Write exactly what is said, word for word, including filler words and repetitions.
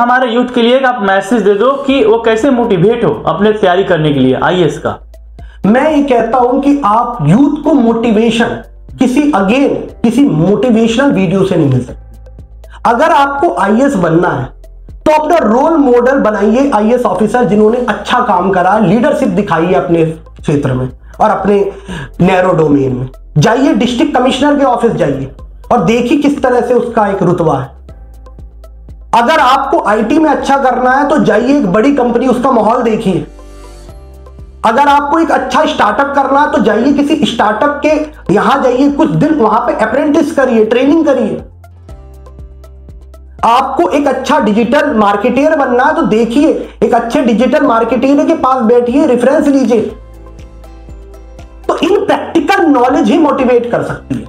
हमारे यूथ के लिए एक आप मैसेज दे दो कि वो कैसे मोटिवेट हो अपने तैयारी करने के लिए आईएएस का। मैं ये कहता हूं कि आप यूथ को मोटिवेशन किसी अगेन किसी मोटिवेशनल वीडियो से नहीं मिल सकती। अगर आपको आईएएस बनना है तो अपना रोल मॉडल बनाइए आईएएस ऑफिसर जिन्होंने अच्छा काम करा, लीडरशिप दिखाई है अपने क्षेत्र में और अपने नैरो डोमेन में। जाइए डिस्ट्रिक्ट कमिश्नर के ऑफिस जाइए और देखिए किस तरह से उसका एक रुतबा है। अगर आपको आईटी में अच्छा करना है तो जाइए एक बड़ी कंपनी, उसका माहौल देखिए। अगर आपको एक अच्छा स्टार्टअप करना है तो जाइए किसी स्टार्टअप के यहां जाइए, कुछ दिन वहां पे अप्रेंटिस करिए, ट्रेनिंग करिए। आपको एक अच्छा डिजिटल मार्केटियर बनना है तो देखिए एक अच्छे डिजिटल मार्केटियर के पास बैठिए, रेफरेंस लीजिए। तो इन प्रैक्टिकल नॉलेज ही मोटिवेट कर सकती है।